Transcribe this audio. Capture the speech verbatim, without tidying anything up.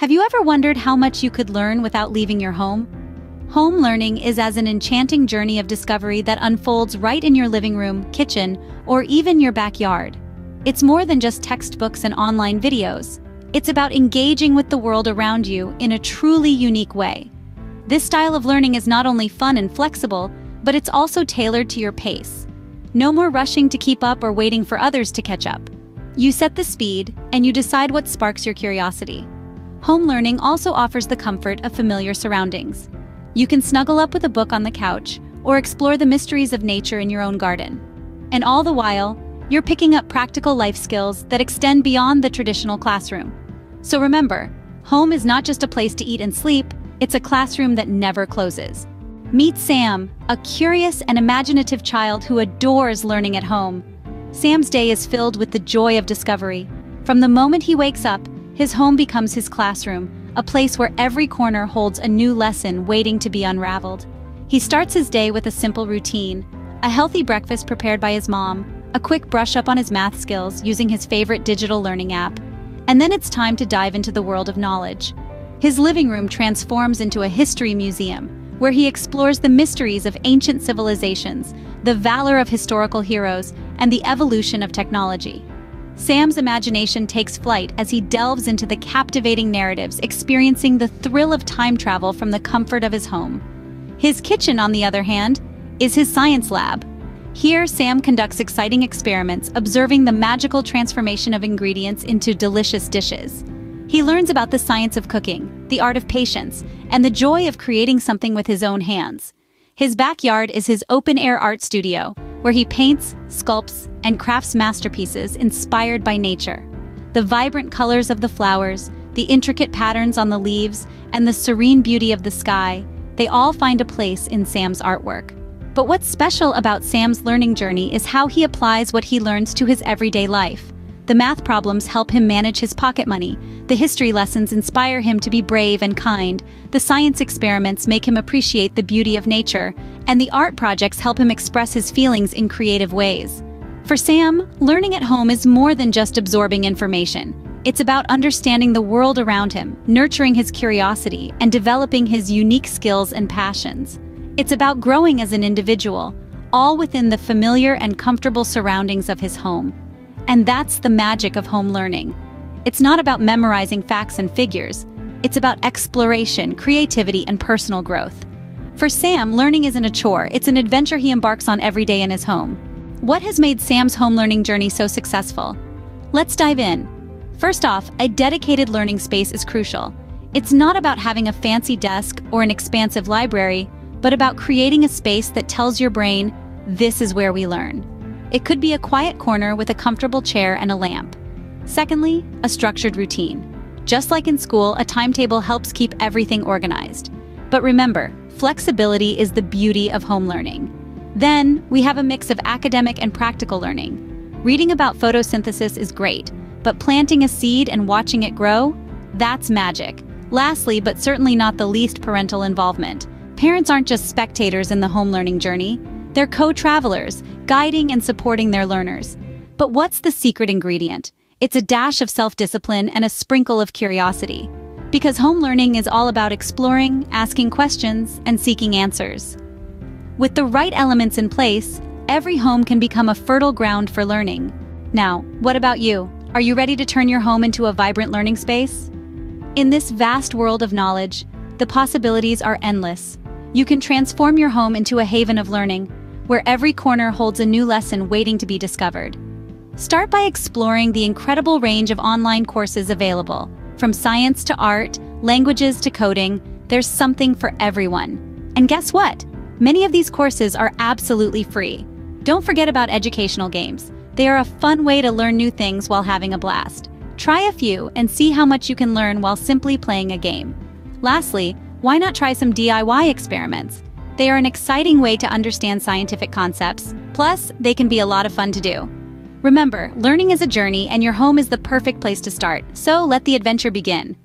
Have you ever wondered how much you could learn without leaving your home? Home learning is as an enchanting journey of discovery that unfolds right in your living room, kitchen, or even your backyard. It's more than just textbooks and online videos. It's about engaging with the world around you in a truly unique way. This style of learning is not only fun and flexible, but it's also tailored to your pace. No more rushing to keep up or waiting for others to catch up. You set the speed, and you decide what sparks your curiosity. Home learning also offers the comfort of familiar surroundings. You can snuggle up with a book on the couch or explore the mysteries of nature in your own garden. And all the while, you're picking up practical life skills that extend beyond the traditional classroom. So remember, home is not just a place to eat and sleep, it's a classroom that never closes. Meet Sam, a curious and imaginative child who adores learning at home. Sam's day is filled with the joy of discovery. From the moment he wakes up, his home becomes his classroom, a place where every corner holds a new lesson waiting to be unraveled. He starts his day with a simple routine, a healthy breakfast prepared by his mom, a quick brush up on his math skills using his favorite digital learning app, and then it's time to dive into the world of knowledge. His living room transforms into a history museum, where he explores the mysteries of ancient civilizations, the valor of historical heroes, and the evolution of technology. Sam's imagination takes flight as he delves into the captivating narratives, experiencing the thrill of time travel from the comfort of his home. His kitchen, on the other hand, is his science lab. Here, Sam conducts exciting experiments, observing the magical transformation of ingredients into delicious dishes. He learns about the science of cooking, the art of patience, and the joy of creating something with his own hands. His backyard is his open-air art studio, where he paints, sculpts, and crafts masterpieces inspired by nature. The vibrant colors of the flowers, the intricate patterns on the leaves, and the serene beauty of the sky, they all find a place in Sam's artwork. But what's special about Sam's learning journey is how he applies what he learns to his everyday life. The math problems help him manage his pocket money, the history lessons inspire him to be brave and kind, the science experiments make him appreciate the beauty of nature, and the art projects help him express his feelings in creative ways. For Sam, learning at home is more than just absorbing information. It's about understanding the world around him, nurturing his curiosity, and developing his unique skills and passions. It's about growing as an individual, all within the familiar and comfortable surroundings of his home. And that's the magic of home learning. It's not about memorizing facts and figures. It's about exploration, creativity, and personal growth. For Sam, learning isn't a chore. It's an adventure he embarks on every day in his home. What has made Sam's home learning journey so successful? Let's dive in. First off, a dedicated learning space is crucial. It's not about having a fancy desk or an expansive library, but about creating a space that tells your brain, this is where we learn. It could be a quiet corner with a comfortable chair and a lamp. Secondly, a structured routine. Just like in school, a timetable helps keep everything organized. But remember, flexibility is the beauty of home learning. Then, we have a mix of academic and practical learning. Reading about photosynthesis is great, but planting a seed and watching it grow? That's magic. Lastly, but certainly not the least, parental involvement. Parents aren't just spectators in the home learning journey, they're co-travelers, guiding and supporting their learners. But what's the secret ingredient? It's a dash of self-discipline and a sprinkle of curiosity. Because home learning is all about exploring, asking questions, and seeking answers. With the right elements in place, every home can become a fertile ground for learning. Now, what about you? Are you ready to turn your home into a vibrant learning space? In this vast world of knowledge, the possibilities are endless. You can transform your home into a haven of learning, where every corner holds a new lesson waiting to be discovered. Start by exploring the incredible range of online courses available. From science to art, languages to coding, there's something for everyone. And guess what? Many of these courses are absolutely free. Don't forget about educational games. They are a fun way to learn new things while having a blast. Try a few and see how much you can learn while simply playing a game. Lastly, why not try some D I Y experiments? They are an exciting way to understand scientific concepts, plus they can be a lot of fun to do. Remember, learning is a journey and your home is the perfect place to start, so let the adventure begin.